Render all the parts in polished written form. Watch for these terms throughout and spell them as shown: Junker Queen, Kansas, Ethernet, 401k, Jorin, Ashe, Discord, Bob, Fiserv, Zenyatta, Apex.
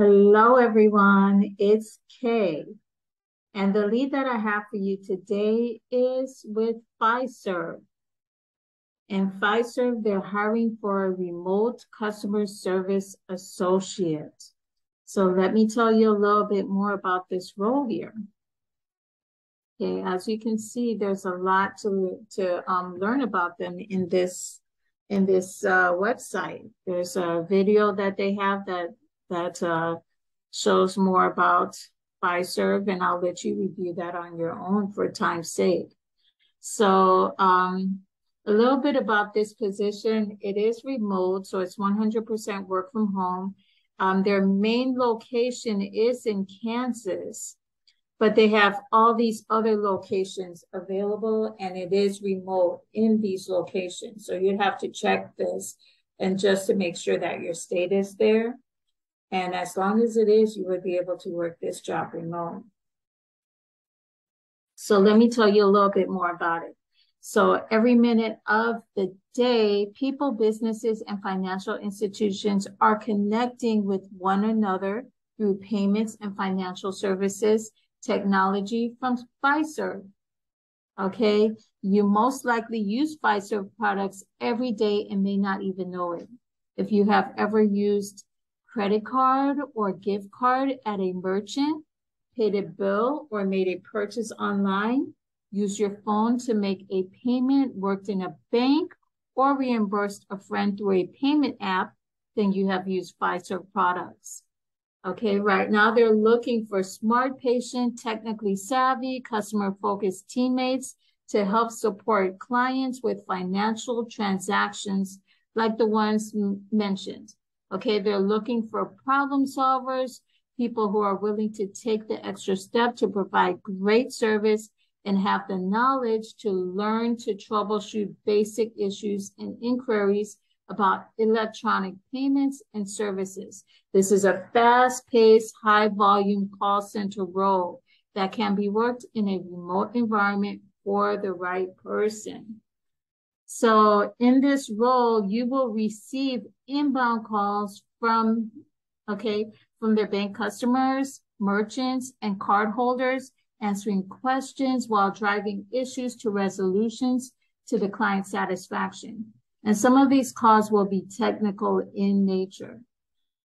Hello, everyone. It's Kay. And the lead that I have for you today is with Fiserv. And Fiserv, they're hiring for a remote customer service associate. So let me tell you a little bit more about this role here. Okay, as you can see, there's a lot to learn about them in this website. There's a video that they have that shows more about Fiserv, and I'll let you review that on your own for time's sake. So a little bit about this position. It is remote, so it's 100% work from home. Their main location is in Kansas, but they have all these other locations available, and it is remote in these locations. So you'd have to check this and just to make sure that your state is there. And as long as it is, you would be able to work this job remote. So let me tell you a little bit more about it. So every minute of the day, people, businesses, and financial institutions are connecting with one another through payments and financial services technology from Fiserv. Okay, you most likely use Fiserv products every day and may not even know it. If you have ever used credit card or gift card at a merchant, paid a bill, or made a purchase online, used your phone to make a payment, worked in a bank, or reimbursed a friend through a payment app, then you have used Fiserv products. Okay, right now they're looking for smart, patient, technically savvy, customer-focused teammates to help support clients with financial transactions like the ones mentioned. Okay, they're looking for problem solvers, people who are willing to take the extra step to provide great service and have the knowledge to learn to troubleshoot basic issues and inquiries about electronic payments and services. This is a fast-paced, high-volume call center role that can be worked in a remote environment for the right person. So in this role, you will receive inbound calls from their bank customers, merchants, and cardholders, answering questions while driving issues to resolutions to the client's satisfaction. And some of these calls will be technical in nature.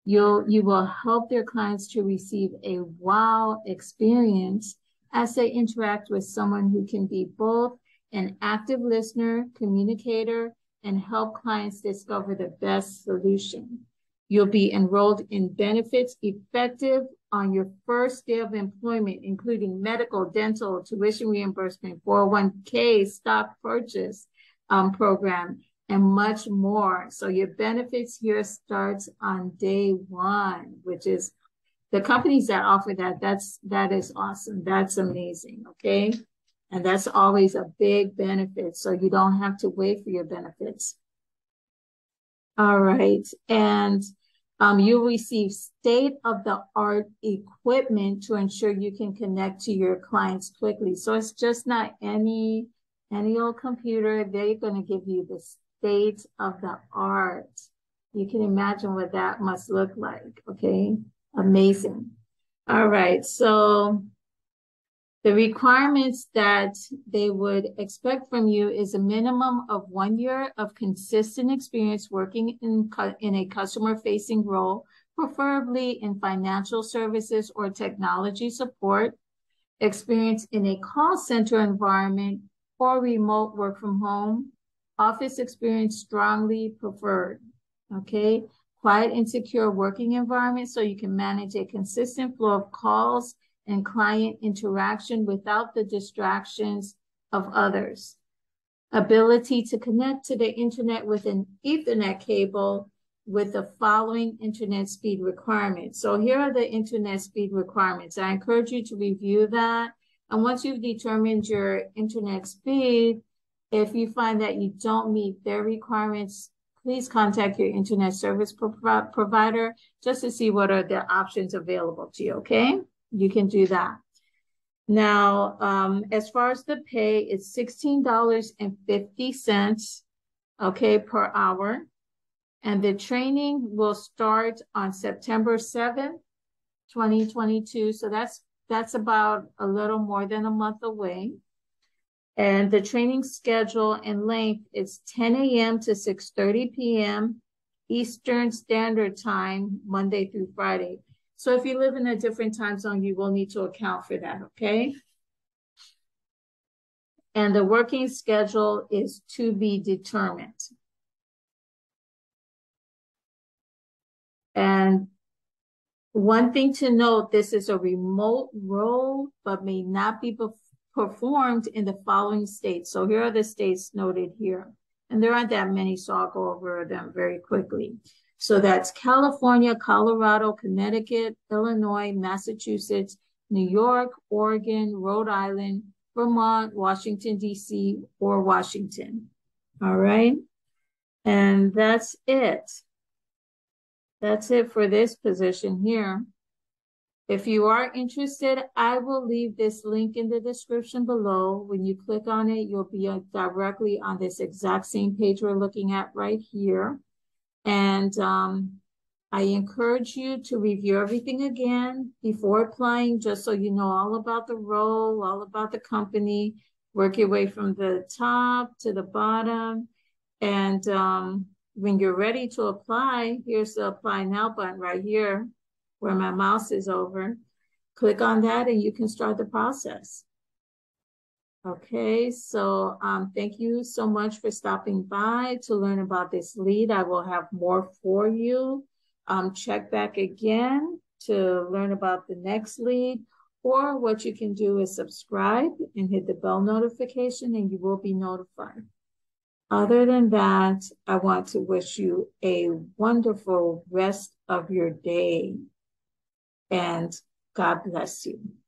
You will help their clients to receive a wow experience as they interact with someone who can be both an active listener, communicator, and help clients discover the best solution. You'll be enrolled in benefits effective on your first day of employment, including medical, dental, tuition reimbursement, 401k, stock purchase program, and much more. So your benefits here starts on day one, which is the companies that offer that is awesome. That's amazing, okay? And that's always a big benefit, so you don't have to wait for your benefits. All right, and you'll receive state-of-the-art equipment to ensure you can connect to your clients quickly. So it's just not any old computer. They're gonna give you the state-of-the-art. You can imagine what that must look like, okay? Amazing. All right, so the requirements that they would expect from you is a minimum of 1 year of consistent experience working in a customer-facing role, preferably in financial services or technology support, experience in a call center environment or remote work from home, office experience strongly preferred, okay? Quiet and secure working environment so you can manage a consistent flow of calls and client interaction without the distractions of others. Ability to connect to the internet with an Ethernet cable with the following internet speed requirements. So here are the internet speed requirements. I encourage you to review that. And once you've determined your internet speed, if you find that you don't meet their requirements, please contact your internet service provider just to see what are the options available to you, okay? You can do that. Now, as far as the pay, it's $16.50, okay, per hour. And the training will start on September 7th 2022. So that's about a little more than a month away. And the training schedule and length is 10 a.m. to 6:30 p.m. Eastern Standard Time, Monday through Friday. So if you live in a different time zone, you will need to account for that, okay? And the working schedule is to be determined. And one thing to note, this is a remote role, but may not be performed in the following states. So here are the states noted here. And there aren't that many, so I'll go over them very quickly. So that's California, Colorado, Connecticut, Illinois, Massachusetts, New York, Oregon, Rhode Island, Vermont, Washington, D.C., or Washington. All right. And that's it. That's it for this position here. If you are interested, I will leave this link in the description below. When you click on it, you'll be directly on this exact same page we're looking at right here. And I encourage you to review everything again before applying, just so you know all about the role, all about the company. Work your way from the top to the bottom. And when you're ready to apply, here's the Apply Now button right here where my mouse is over. Click on that and you can start the process. Okay, so thank you so much for stopping by to learn about this lead. I will have more for you. Check back again to learn about the next lead, or what you can do is subscribe and hit the bell notification and you will be notified. Other than that, I want to wish you a wonderful rest of your day, and God bless you.